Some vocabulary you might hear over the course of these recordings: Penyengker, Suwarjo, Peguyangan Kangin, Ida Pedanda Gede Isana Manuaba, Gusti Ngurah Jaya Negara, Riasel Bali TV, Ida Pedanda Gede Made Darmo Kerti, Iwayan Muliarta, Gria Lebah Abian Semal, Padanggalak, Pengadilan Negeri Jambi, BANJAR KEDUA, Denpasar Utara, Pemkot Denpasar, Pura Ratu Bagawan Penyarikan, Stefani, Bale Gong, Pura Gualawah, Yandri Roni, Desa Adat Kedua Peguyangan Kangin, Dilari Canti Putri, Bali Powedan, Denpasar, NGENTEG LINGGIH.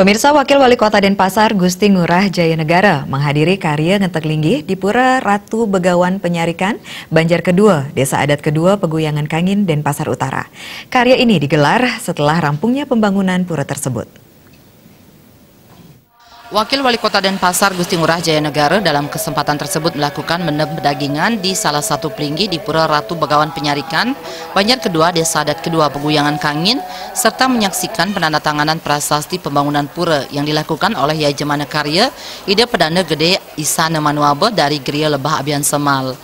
Pemirsa, Wakil Walikota Denpasar Gusti Ngurah Jaya Negara menghadiri karya ngetek linggih di Pura Ratu Bagawan Penyarikan, Banjar Kedua, Desa Adat Kedua Peguyangan Kangin, Denpasar Utara. Karya ini digelar setelah rampungnya pembangunan pura tersebut. Wakil Walikota Denpasar Gusti Ngurah Jaya Negara dalam kesempatan tersebut melakukan menu pedagingan di salah satu pelinggih di Pura Ratu Bagawan Penyarikan, Banjar Kedua, Desa Adat Kedua Peguyangan Kangin, serta menyaksikan penandatanganan prasasti pembangunan pura yang dilakukan oleh Yajamana Karya Ida Pedanda Gede Isana Manuaba dari Gria Lebah Abian Semal.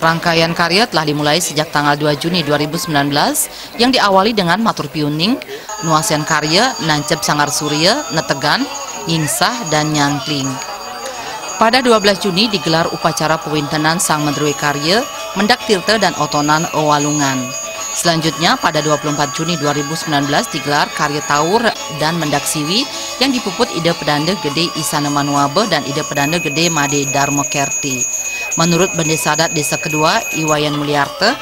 Rangkaian karya telah dimulai sejak tanggal 2 Juni 2019 yang diawali dengan matur piuning, nuasian karya, nancep sangar surya, netegan, nyingsah, dan nyangkling. Pada 12 Juni digelar upacara pewintenan Sang Menteri Karya, Mendak Tirta dan Otonan Owalungan. Selanjutnya pada 24 Juni 2019 digelar karya Taur dan Mendak Siwi yang dipuput Ida Pedanda Gede Isana Manuaba dan Ida Pedanda Gede Made Darmo Kerti. Menurut Bendesa Adat Desa Kedua Iwayan Muliarta,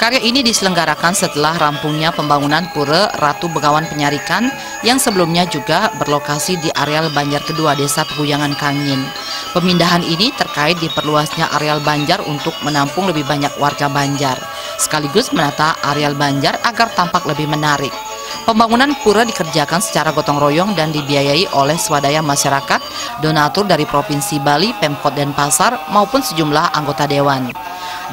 karya ini diselenggarakan setelah rampungnya pembangunan Pura Ratu Bagawan Penyarikan yang sebelumnya juga berlokasi di areal Banjar Kedua Desa Peguyangan Kangin. Pemindahan ini terkait diperluasnya areal Banjar untuk menampung lebih banyak warga Banjar, sekaligus menata areal Banjar agar tampak lebih menarik. Pembangunan pura dikerjakan secara gotong royong dan dibiayai oleh swadaya masyarakat, donatur dari Provinsi Bali, Pemkot Denpasar, maupun sejumlah anggota dewan.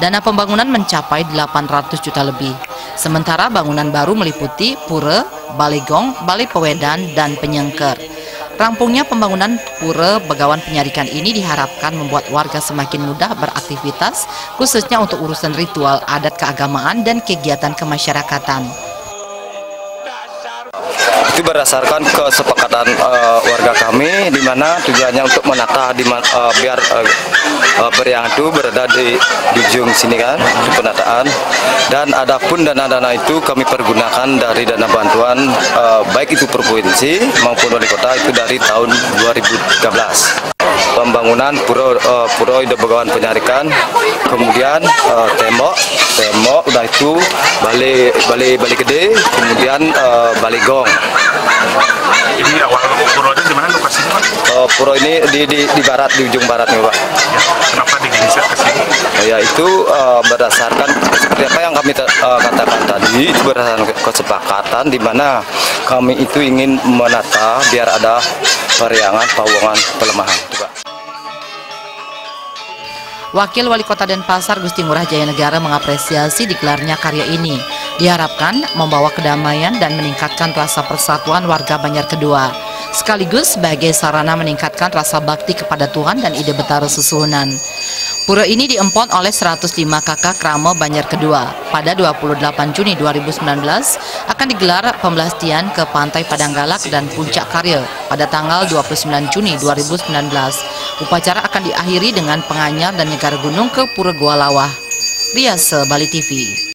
Dana pembangunan mencapai 800 juta lebih. Sementara bangunan baru meliputi Pura, Bale Gong, Bali Powedan, dan Penyengker. Rampungnya pembangunan Pura Bagawan Penyarikan ini diharapkan membuat warga semakin mudah beraktivitas, khususnya untuk urusan ritual adat keagamaan dan kegiatan kemasyarakatan. Itu berdasarkan kesepakatan warga kami, di mana tujuannya untuk menata biar periang itu berada di ujung sini kan, di penataan. Dan adapun dana-dana itu kami pergunakan dari dana bantuan baik itu provinsi maupun wali kota, itu dari tahun 2013. Pembangunan Pura Ida Bagawan Penyarikan, kemudian tembok udah itu Bale Gede, kemudian Bale Gong. Ini awal puranya di mana lokasinya, Pak? Pura ini di barat, di ujung barat nih, Pak. Ya, kenapa digeser ke sini? Ya itu berdasarkan seperti apa yang kami katakan tadi, itu berdasarkan kesepakatan di mana kami itu ingin menata biar ada periangan, pawongan, pelemahan, Pak. Wakil Walikota Denpasar Gusti Ngurah Jaya Negara mengapresiasi digelarnya karya ini. Diharapkan membawa kedamaian dan meningkatkan rasa persatuan warga Banjar Kedua, sekaligus sebagai sarana meningkatkan rasa bakti kepada Tuhan dan ide betara susunan. Pura ini diempon oleh 105 kakak krama Banjar Kedua. Pada 28 Juni 2019 akan digelar pemblastian ke pantai Padanggalak dan puncak karya pada tanggal 29 Juni 2019. Upacara akan diakhiri dengan penganyar dan nyegar gunung ke Pura Gualawah. Riasel Bali TV.